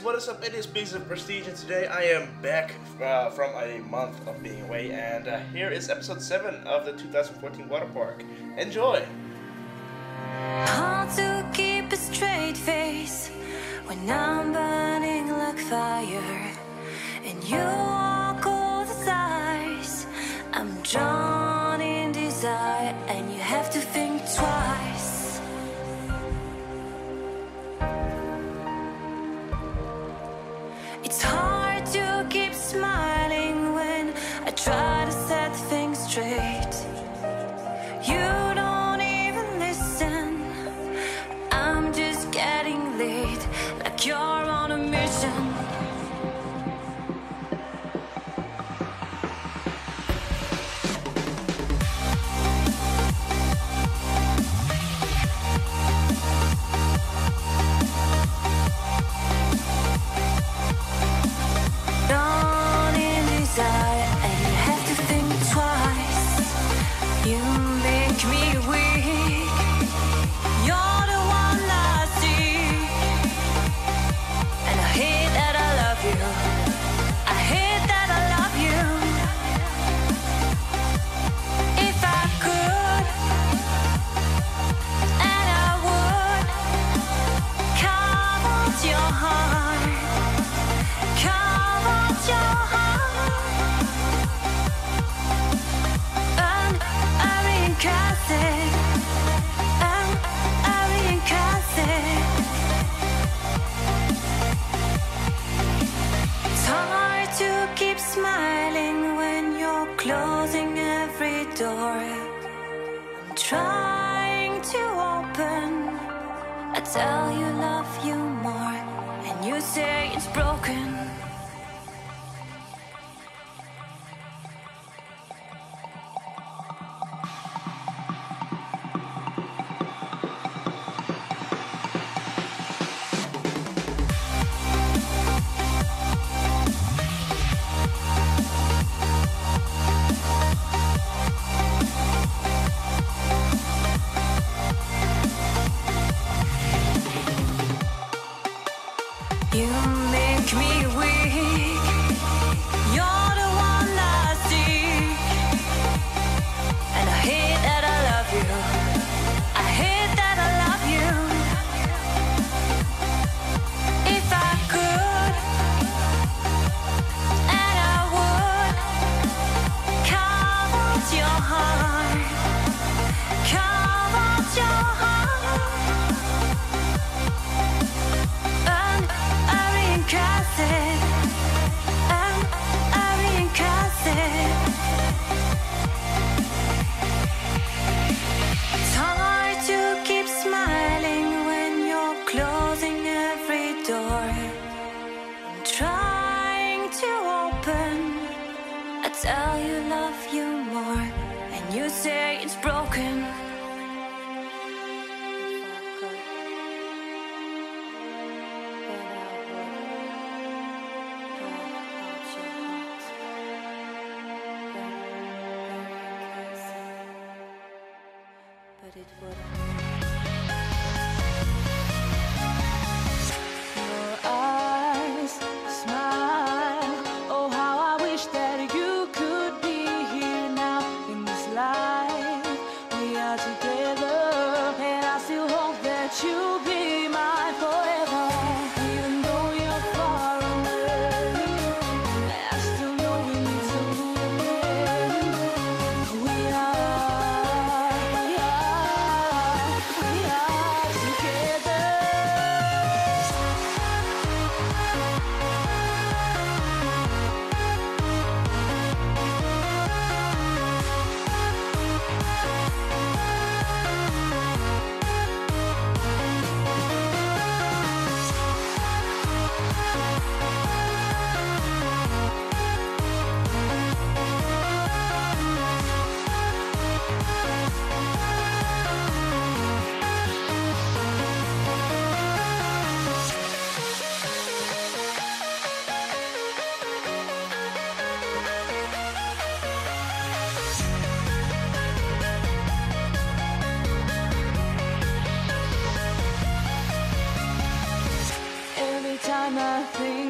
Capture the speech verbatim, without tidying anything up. guys, what is up? It is Pieces of Prestige, and today I am back uh, from a month of being away, and uh, here is episode seven of the two thousand fourteen water park. Enjoy! Hard to keep a straight face when I'm burning like fire, and you are cold as ice. I'm drawn in desire, and you have to think twice. It's hard to keep smiling when I try to set things straight. You don't even listen. I'm just getting late, like you're on a mission. Smiling when you're closing every door. I'm trying to open. I tell you love you more, and you say it's broken. You make me weak. You're the one I seek, and I hate that I love you. I hate that I love you. If I could, and I would, carve out your heart, carve out your heart. Cast it, and I reincarnate it. It's hard to keep smiling when you're closing every door. I'm trying to open. I tell you love you more, and you say it's broken. But it would. Your eyes smile. Oh, how I wish that you could be here now. In this life, we are together. nothing.